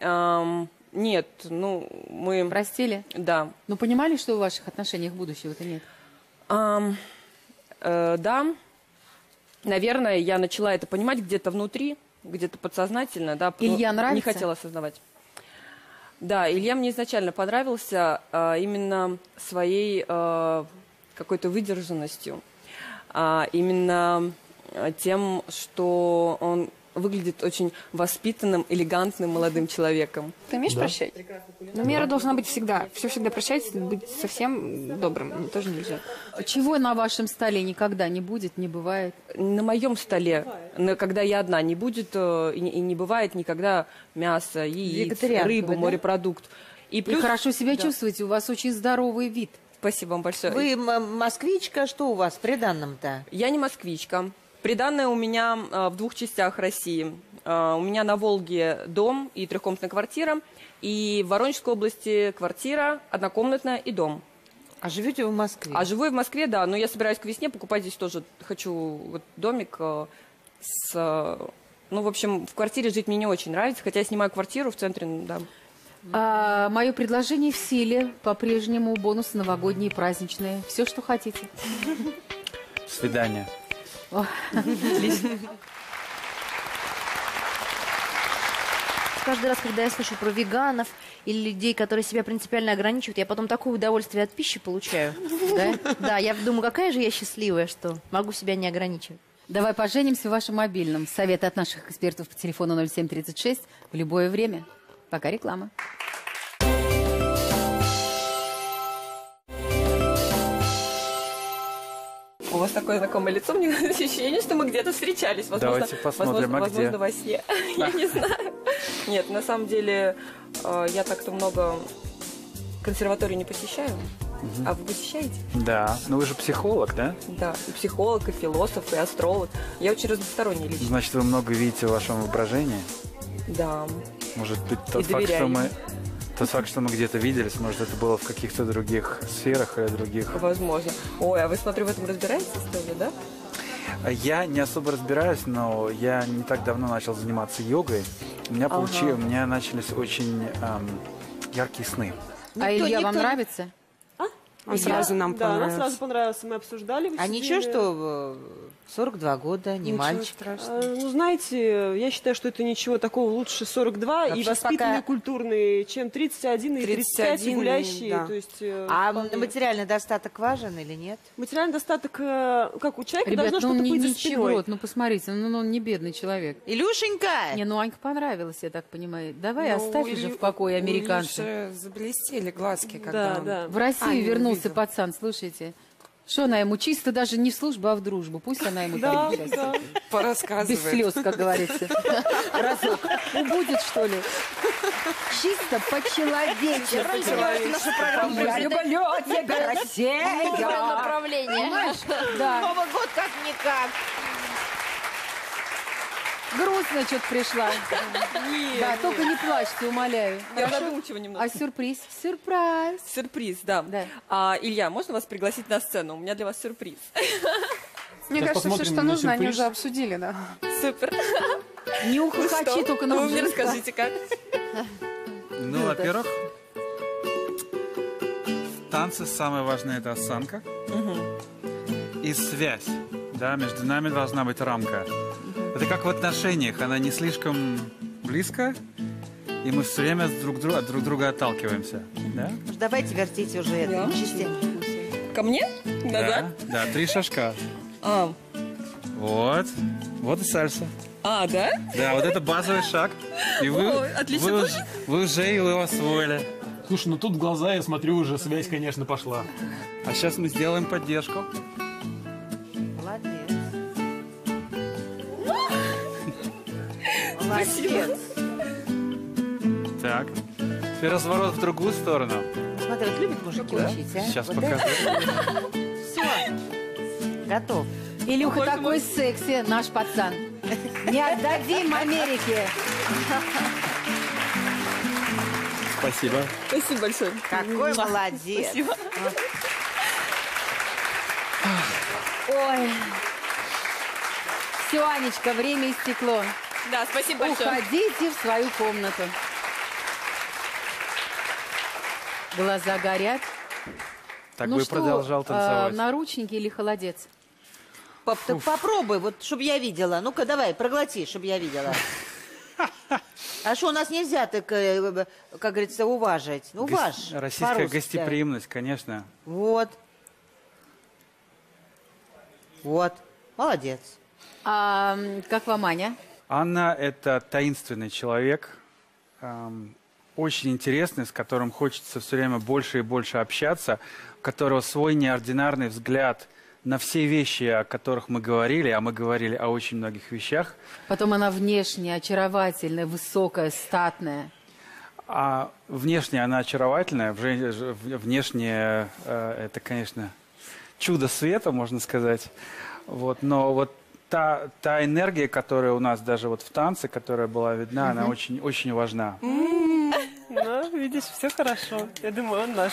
этого? Нет, ну мы... Простили? Да. Ну понимали, что в ваших отношениях будущего-то нет? Да, наверное, я начала это понимать где-то внутри, где-то подсознательно, да, Илья нравится? Не хотела осознавать. Да, Илья мне изначально понравился именно своей какой-то выдержанностью, именно тем, что он выглядит очень воспитанным, элегантным молодым человеком. Ты умеешь прощать? Но мера должна быть всегда. Все всегда прощать, быть совсем добрым тоже нельзя. Чего на вашем столе никогда не будет, не бывает? На моем столе, когда я одна, не будет и не бывает никогда мяса, яиц, рыбы, морепродукт. И плюс... Вы хорошо себя чувствуете, у вас очень здоровый вид. Спасибо вам большое. Вы москвичка, что у вас приданным-то? Я не москвичка. Приданное у меня в двух частях России. У меня на Волге дом и трехкомнатная квартира, и в Воронежской области квартира, однокомнатная и дом. А живете вы в Москве? А живу я в Москве, да, но я собираюсь к весне покупать здесь тоже. Хочу вот домик с... Ну, в общем, в квартире жить мне не очень нравится, хотя я снимаю квартиру в центре, да. Мое предложение в силе, по-прежнему бонусы новогодние, праздничные. Все, что хотите. Свидание. Каждый раз, когда я слышу про веганов или людей, которые себя принципиально ограничивают, я потом такое удовольствие от пищи получаю. Да, я думаю, какая же я счастливая, что могу себя не ограничивать. Давай поженимся в вашем мобильном. Советы от наших экспертов по телефону 0736 в любое время. Пока реклама. У вас такое знакомое лицо, мне ощущение, что мы где-то встречались. Возможно, давайте посмотрим, возможно, во сне. Я не знаю. Нет, на самом деле, я так-то много консерваторию не посещаю. А вы посещаете? Да. Но вы же психолог, да? Да. И психолог, и философ, и астролог. Я очень разносторонняя личность. Значит, вы много видите в вашем воображении? Да. Может быть, тот факт, что мы где-то виделись, может, это было в каких-то других сферах или других... Возможно. Ой, а вы, смотрю, в этом разбираетесь тоже, да? Я не особо разбираюсь, но я не так давно начал заниматься йогой. У меня, у меня начались очень яркие сны. Илья, вам нравится? Он сразу нам понравился. Да, нам сразу понравился, мы обсуждали. А ничего, что 42 года, не мальчик? Ну, знаете, я считаю, что это ничего такого, лучше 42 и воспитанные, культурные, чем 31 и 35 гулящие. А материальный достаток важен или нет? Материальный достаток, как у человека, должно что-то быть за спиной. Ну, посмотрите, он не бедный человек. Илюшенька! Не, ну, Анька понравилась, я так понимаю. Давай оставь уже в покое американцев. Заблестели глазки, когда он... В Россию вернулся. Пацан, слушайте, что она ему чисто даже не в службу, а в дружбу. Пусть она ему там порассказывает. Без слез, как говорится. Разок. Убудет, что ли? Чисто по-человечески. Я люблю тебя, Россия. Направление. Новый год как-никак. Грустно что-то пришла. Нет, да, нет. Только не плачьте, умоляю. Я задумчива немного. А сюрприз? Сюрприз. Сюрприз, да. Илья, можно вас пригласить на сцену? У меня для вас сюрприз. Мне кажется, все, что нужно, они уже обсудили, да. Супер. Нюх и хачи только на. Вы мне расскажите, как? Ну, во-первых, в танце самое важное — это осанка и связь. Да, между нами должна быть рамка. Это как в отношениях, она не слишком близко, и мы все время друг от друга отталкиваемся. Да? Давайте вертите уже это. Ко мне? Да-да. Да, 3 шажка. А. Вот. Вот и сальса. А, да? Да, вот это базовый шаг. И вы уже его освоили. Слушай, ну тут в глаза я смотрю, уже связь, конечно, пошла. А сейчас мы сделаем поддержку. Молодец. Молодец. Так. Теперь разворот в другую сторону. Смотри, вот любят мужики учить, а? Сейчас вот покажу. Все. Готов. Илюха такой секси, наш пацан. Не отдадим Америке. Спасибо. Спасибо большое. Какой молодец. Спасибо. Ой. Все, Анечка, время истекло. Да, спасибо большое. Уходите в свою комнату. Глаза горят. Так бы и продолжал танцевать. Наручники или холодец? Пап, так попробуй, вот, чтобы я видела. Ну-ка, давай, проглоти, чтобы я видела. А что, у нас нельзя так, как говорится, уважить? Ну, ваш. Российская гостеприимность, конечно. Вот. Вот. Молодец. А как вам Аня? Анна – это таинственный человек, очень интересный, с которым хочется все время больше и больше общаться, у которого свой неординарный взгляд на все вещи, о которых мы говорили о очень многих вещах. Потом она внешне очаровательная, высокая, статная. А внешне она очаровательная, внешне это, конечно, чудо света, можно сказать. Вот, но вот та энергия, которая у нас даже вот в танце, которая была видна, она очень, очень важна. Ну, видишь, все хорошо. Я думаю, он наш.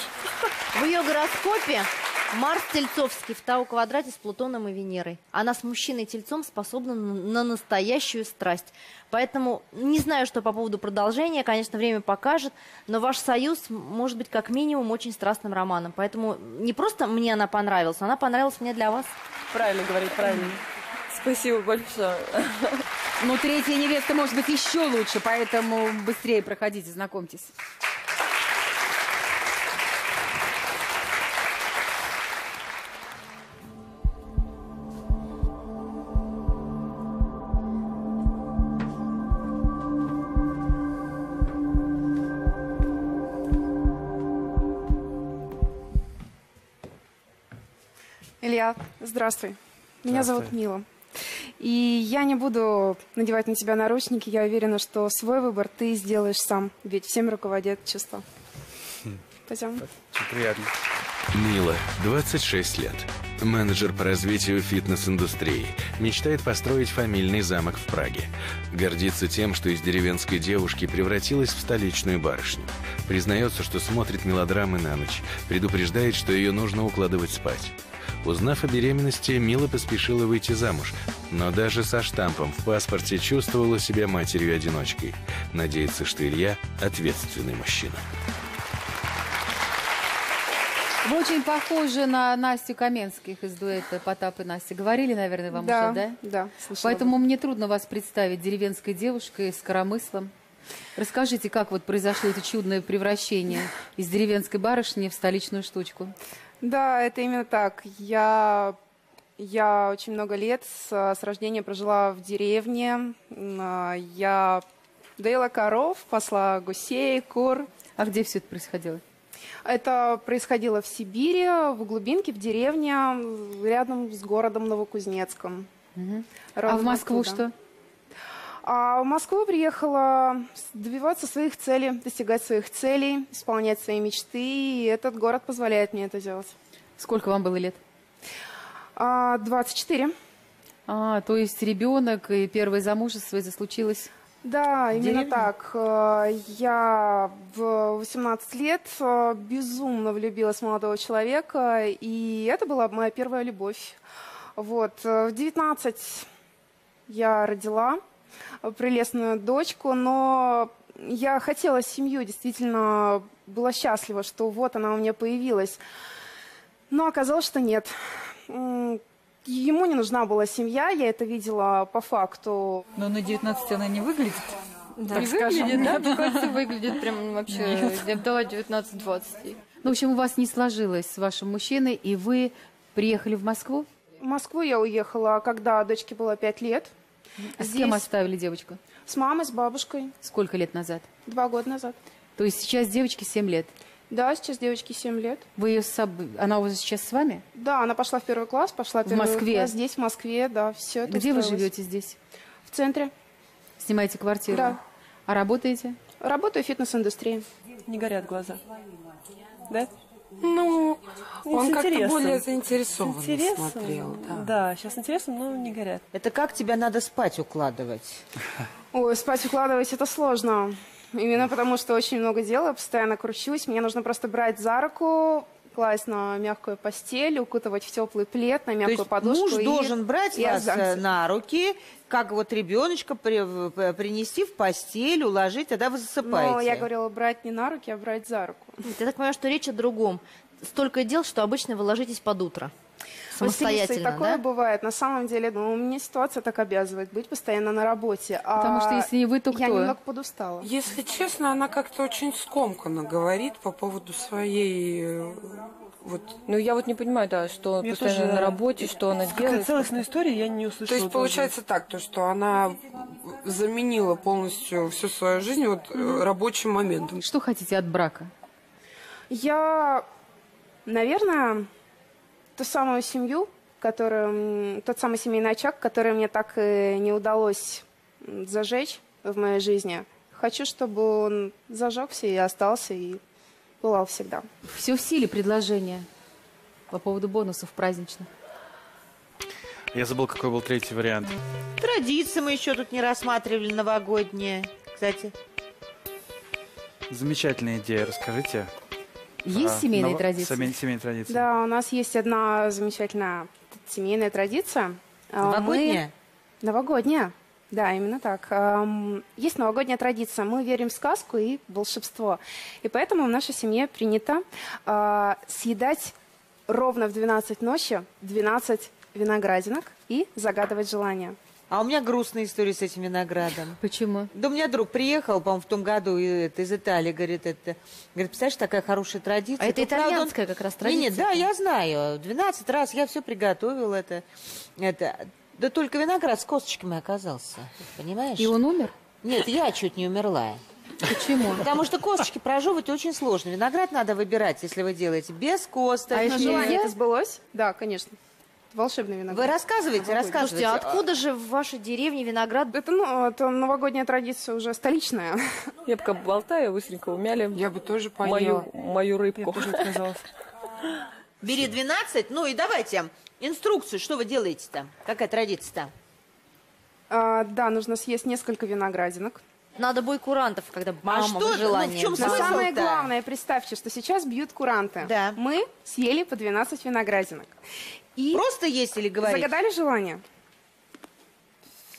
В ее гороскопе Марс Тельцовский в Тау-квадрате с Плутоном и Венерой. Она с мужчиной-тельцом способна на настоящую страсть. Поэтому не знаю, что по поводу продолжения, конечно, время покажет, но ваш союз может быть как минимум очень страстным романом. Поэтому не просто мне она понравилась мне для вас. Правильно говорить, правильно. Спасибо большое. Ну, третья невеста может быть еще лучше, поэтому быстрее проходите, знакомьтесь. Илья, здравствуй. Меня зовут Мила. И я не буду надевать на тебя наручники. Я уверена, что свой выбор ты сделаешь сам. Ведь всем руководят чувства. Пойдем. Очень приятно. Мила, 26 лет. Менеджер по развитию фитнес-индустрии. Мечтает построить фамильный замок в Праге. Гордится тем, что из деревенской девушки превратилась в столичную барышню. Признается, что смотрит мелодрамы на ночь. Предупреждает, что ее нужно укладывать спать. Узнав о беременности, Мила поспешила выйти замуж, но даже со штампом в паспорте чувствовала себя матерью-одиночкой. Надеется, что Илья – ответственный мужчина. Вы очень похожи на Настю Каменских из дуэта «Потап и Настя». Говорили, наверное, вам уже, да? Да, слышала. Поэтому мне трудно вас представить деревенской девушкой с коромыслом. Расскажите, как вот произошло это чудное превращение из деревенской барышни в столичную штучку? Да, это именно так. Я очень много лет с рождения прожила в деревне. Я доила коров, пасла гусей, кур. А где все это происходило? Это происходило в Сибири, в глубинке, в деревне, рядом с городом Новокузнецком. Угу. А в Москву что? А в Москву приехала добиваться своих целей, достигать своих целей, исполнять свои мечты. И этот город позволяет мне это делать. Сколько вам было лет? 24. А, то есть ребенок и первое замужество это случилось? Да, именно так. Я в 18 лет безумно влюбилась в молодого человека. И это была моя первая любовь. Вот. В 19 я родила. прелестную дочку, но я хотела семью, действительно была счастлива, что вот она у меня появилась. Но оказалось, что нет. Ему не нужна была семья, я это видела по факту. Но на 19 она не выглядит. Да, так выглядит, да? Мне кажется, выглядит прям вообще, я бы дала 19-20. Ну, в общем, у вас не сложилось с вашим мужчиной, и вы приехали в Москву? В Москву я уехала, когда дочке было 5 лет. А с кем оставили девочку? С мамой, с бабушкой. Сколько лет назад? 2 года назад. То есть сейчас девочке 7 лет? Да, сейчас девочке 7 лет. Вы ее она уже сейчас с вами? Да, она пошла в 1 класс, пошла в 1 класс здесь, в Москве, да, все. Где вы живете здесь? В центре. Снимаете квартиру? Да. А работаете? Работаю в фитнес-индустрии. Не горят глаза. Да? Ну, он как-то более заинтересованно смотрел. Да. Да, сейчас интересно, но не горят. Это как тебя надо спать укладывать? Ой, спать укладывать это сложно. Именно потому, что очень много дел, я постоянно кручусь. Мне нужно просто брать за руку, класть на мягкую постель, укутывать в теплый плед, на мягкую подушку. Муж должен брать вас на руки, как вот ребеночка принести в постель, уложить, тогда вы засыпаете. Но я говорила, брать не на руки, а брать за руку. Я так понимаю, что речь о другом. Столько дел, что обычно вы ложитесь под утро. Самостоятельно, Василиса, и такое, да? Бывает. На самом деле, ну, у меня ситуация так обязывает быть постоянно на работе. Потому что если не вы, то кто? Я немного подустала. Если честно, она как-то очень скомканно говорит по поводу своей... Вот. Ну, я вот не понимаю, да, что я постоянно тоже на работе, что она делает. Целостной истории я не услышала. То есть, получается так, то, что она заменила полностью всю свою жизнь вот, рабочим моментом. Что хотите от брака? Я, наверное... Ту самую семью, которую, тот самый семейный очаг, который мне так и не удалось зажечь в моей жизни. Хочу, чтобы он зажегся и остался, и пылал всегда. Все в силе предложение по поводу бонусов праздничных. Я забыл, какой был третий вариант. Традиции мы еще тут не рассматривали новогодние, кстати. Замечательная идея, расскажите. Есть семейные традиции? Семейные традиции. Да, у нас есть одна замечательная семейная традиция. Новогодняя? Новогодняя, да, именно так. Есть новогодняя традиция. Мы верим в сказку и волшебство. И поэтому в нашей семье принято съедать ровно в 12 ночи 12 виноградинок и загадывать желания. А у меня грустная история с этим виноградом. Почему? Да у меня друг приехал, по-моему, в том году из Италии, говорит, это... Говорит, представляешь, такая хорошая традиция. А это итальянская как раз традиция. Нет, да, я знаю. 12 раз я все приготовила. Да только виноград с косточками оказался. Понимаешь? И он умер? Нет, я чуть не умерла. Почему? Потому что косточки прожевывать очень сложно. Виноград надо выбирать, если вы делаете без косточек. А если желание сбылось? Да, конечно. Волшебный виноград. Вы рассказываете, рассказывайте. Слушайте, откуда же в вашей деревне виноград? Это, ну, это новогодняя традиция уже столичная. Я бы как болтаю, быстренько умяли. Я бы тоже поела. Мою рыбку. Бери 12, ну и давайте инструкцию, что вы делаете-то? Какая традиция-то? Да, нужно съесть несколько виноградинок. Надо бой курантов, когда мама желание. Ну, самое главное, представьте, что сейчас бьют куранты. Да. Мы съели по 12 виноградинок. И просто есть или говорить? Загадали желание.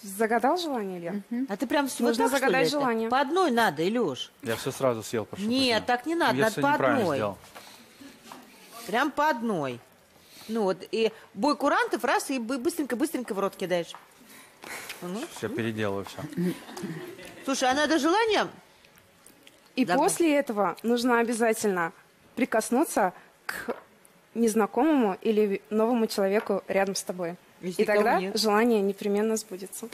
Загадал желание, Илья? А ты прям все нужно вот загадать желание. По одной надо, Илюш. Я все сразу съел, прошу. Нет, так не надо, надо по одной. Сделал. Прям по одной. Ну вот, и бой курантов раз, и быстренько в рот кидаешь. Все, переделываю все. Слушай, а надо желание? И после этого нужно обязательно прикоснуться к незнакомому или новому человеку рядом с тобой. И тогда желание непременно сбудется.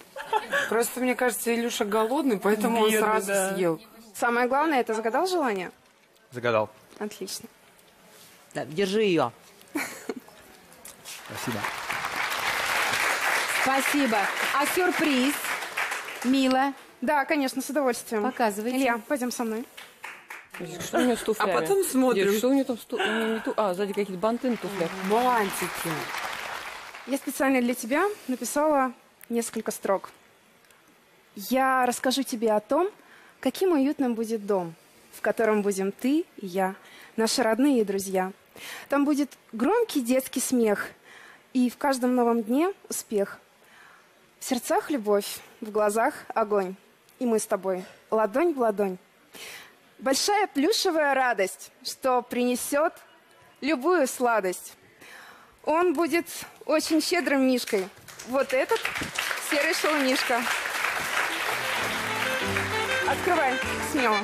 Просто, мне кажется, Илюша голодный, поэтому он сразу съел. Самое главное, это загадал желание? Загадал. Отлично. Да, держи ее. Спасибо. Спасибо. А сюрприз? Мила? Да, конечно, с удовольствием. Показывайте. Илья, пойдем со мной. Что у меня с туфлями? А потом смотрим. Нет, что у меня там сзади какие-то банты на туфлях. Бантики. Я специально для тебя написала несколько строк. Я расскажу тебе о том, каким уютным будет дом, в котором будем ты и я, наши родные и друзья. Там будет громкий детский смех и в каждом новом дне успех. В сердцах любовь, в глазах огонь. И мы с тобой ладонь в ладонь. Большая плюшевая радость, что принесет любую сладость. Он будет очень щедрым мишкой. Вот этот серый шелунишка. Открывай смело.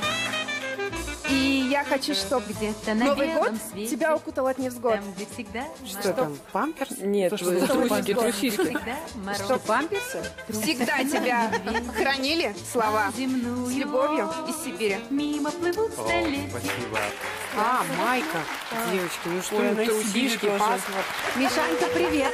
И я хочу, чтобы где-то Новый год свете, тебя укутал от невзгод. Там, где всегда что там, памперс? Нет, то, что трусики, трусишки. Что, памперсы? Всегда тебя хранили слова с любовью из Сибири. Мимо плывут столетия. Спасибо. А, майка. Девочки, ну что, это трусишки, паспорт. Мишанька, привет.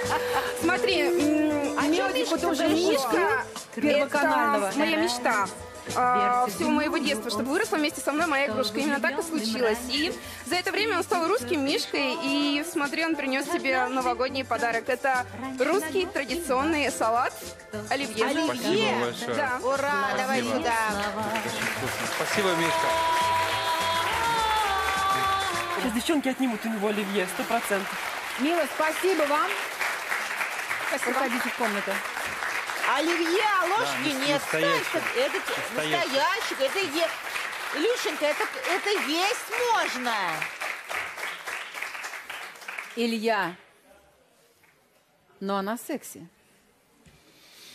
Смотри, мелодику тоже Мишка. Первоканального. Моя мечта. Всего моего детства, чтобы выросла вместе со мной моя игрушка. Именно так и случилось. И за это время он стал русским мишкой. И смотри, он принес тебе новогодний подарок. Это русский традиционный салат оливье. Оливье! Да. Ура! Спасибо. Давай сюда! Спасибо, Мишка. Сейчас девчонки отнимут у него оливье, 100%. Мила, спасибо вам. Спасибо. Проходите в комнату. Оливье, а ложки да, нет. Это настоящий, это есть. Илюшенька, это есть можно. Илья. Но она секси.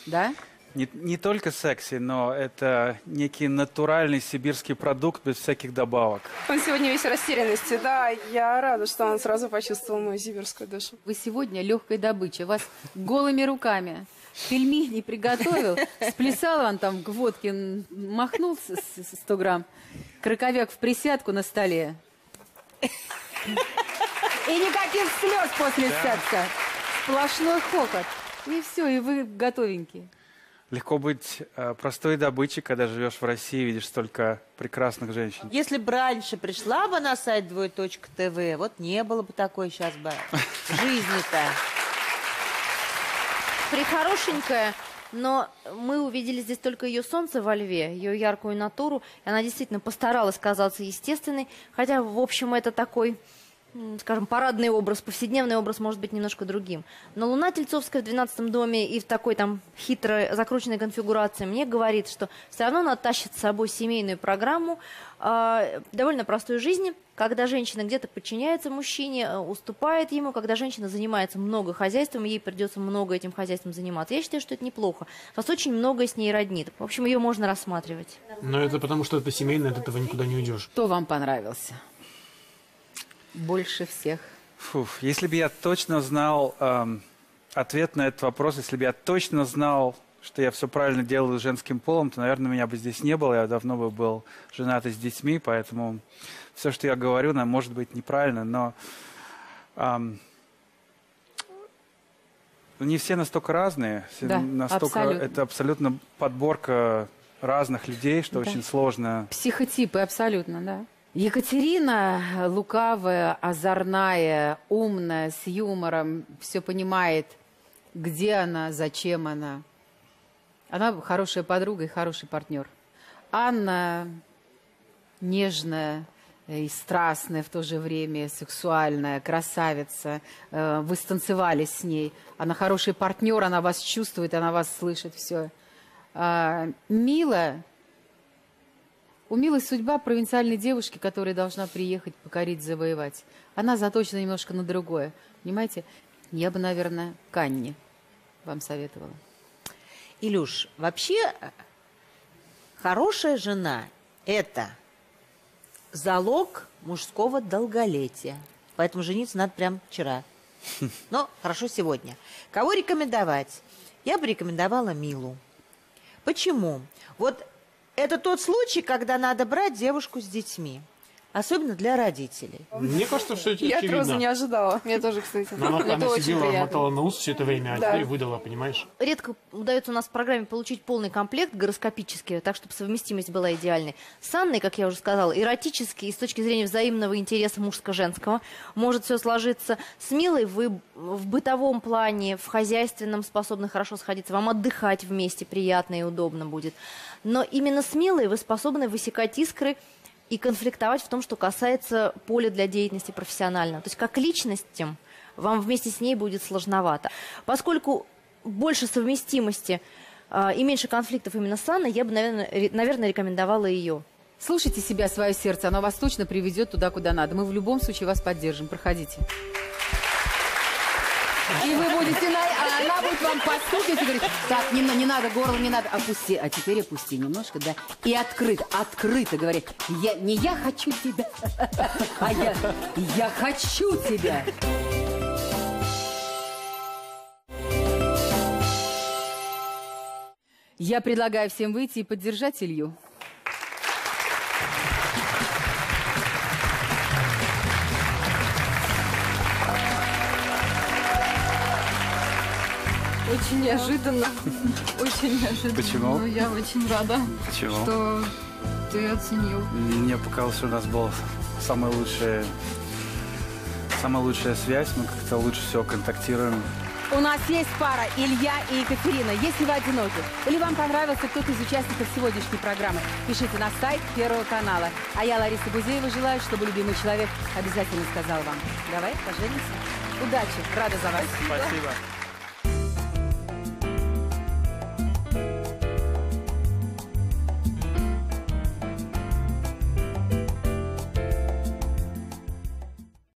Да? Не только секси, но это некий натуральный сибирский продукт без всяких добавок. Он сегодня весь в растерянности, да. Я рада, что он сразу почувствовал мою сибирскую душу. Вы сегодня легкая добыча. Вас голыми руками. Пельмени приготовил, сплясал он там к водке, махнул 100 грамм. Краковяк в присядку на столе. И никаких слез после сядка. Сплошной хохот. И все, и вы готовенькие. Легко быть простой добычей, когда живешь в России и видишь столько прекрасных женщин. Если бы раньше пришла бы на сайт двоеточка.тв, вот не было бы такой сейчас бы жизни-то. Прихорошенькая, но мы увидели здесь только ее солнце во льве, ее яркую натуру. Она действительно постаралась казаться естественной, хотя, в общем, это такой, скажем, парадный образ, повседневный образ может быть немножко другим. Но луна Тельцовская в 12-м доме и в такой там хитрой, закрученной конфигурации мне говорит, что все равно она тащит с собой семейную программу довольно простой жизни, когда женщина где-то подчиняется мужчине, уступает ему, когда женщина занимается много хозяйством, ей придется много этим хозяйством заниматься. Я считаю, что это неплохо. Вас очень многое с ней роднит. В общем, ее можно рассматривать. Но это потому, что это семейное, от этого никуда не уйдешь. Кто вам понравился? Больше всех. Фуф, если бы я точно знал ответ на этот вопрос, если бы я точно знал, что я все правильно делаю с женским полом, то, наверное, меня бы здесь не было. Я давно бы был женат и с детьми, поэтому все, что я говорю, может быть неправильно, но не все настолько разные. Все да, настолько, абсолютно. Это абсолютно подборка разных людей, что да. Очень сложно. Психотипы, абсолютно, да. Екатерина лукавая, озорная, умная, с юмором, все понимает, где она, зачем она. Она хорошая подруга и хороший партнер. Анна нежная и страстная, в то же время сексуальная, красавица. Вы станцевали с ней. Она хороший партнер, она вас чувствует, она вас слышит, все. Мила. У Милы судьба провинциальной девушки, которая должна приехать, покорить, завоевать. Она заточена немножко на другое. Понимаете? Я бы, наверное, к Анне вам советовала. Илюш, вообще хорошая жена – это залог мужского долголетия. Поэтому жениться надо прямо вчера. Но хорошо сегодня. Кого рекомендовать? Я бы рекомендовала Милу. Почему? Вот это тот случай, когда надо брать девушку с детьми. Особенно для родителей. Мне кажется, что это очевидно. Я просто не ожидала. Мне тоже, кстати. Но она сидела, мотала на ус все это время, да. А теперь выдала, понимаешь? Редко удается у нас в программе получить полный комплект гороскопический, так, чтобы совместимость была идеальной. С Анной, как я уже сказала, эротически и с точки зрения взаимного интереса мужско-женского может все сложиться. С Милой вы в бытовом плане, в хозяйственном способны хорошо сходиться. Вам отдыхать вместе приятно и удобно будет. Но именно с Милой вы способны высекать искры и конфликтовать в том, что касается поля для деятельности профессионального. То есть как личностям вам вместе с ней будет сложновато. Поскольку больше совместимости и меньше конфликтов именно с Анной, я бы, наверное, рекомендовала ее. Слушайте себя, свое сердце, оно вас точно приведет туда, куда надо. Мы в любом случае вас поддержим. Проходите. И вы будете, а она будет вам постукивать и говорить: так, не надо, горло не надо, опусти, а теперь опусти немножко, да. И открыто говорит: не я хочу тебя, а я хочу тебя. Я предлагаю всем выйти и поддержать Илью. Очень неожиданно. Очень неожиданно. Почему? Но я очень рада, почему? Что ты оценил. Мне показалось, что у нас была самая лучшая связь. Мы как-то лучше всего контактируем. У нас есть пара Илья и Екатерина. Если вы одиноки или вам понравился кто-то из участников сегодняшней программы, пишите на сайт Первого канала. А я, Лариса Гузеева, желаю, чтобы любимый человек обязательно сказал вам: давай поженимся. Удачи, рада за вас. Спасибо.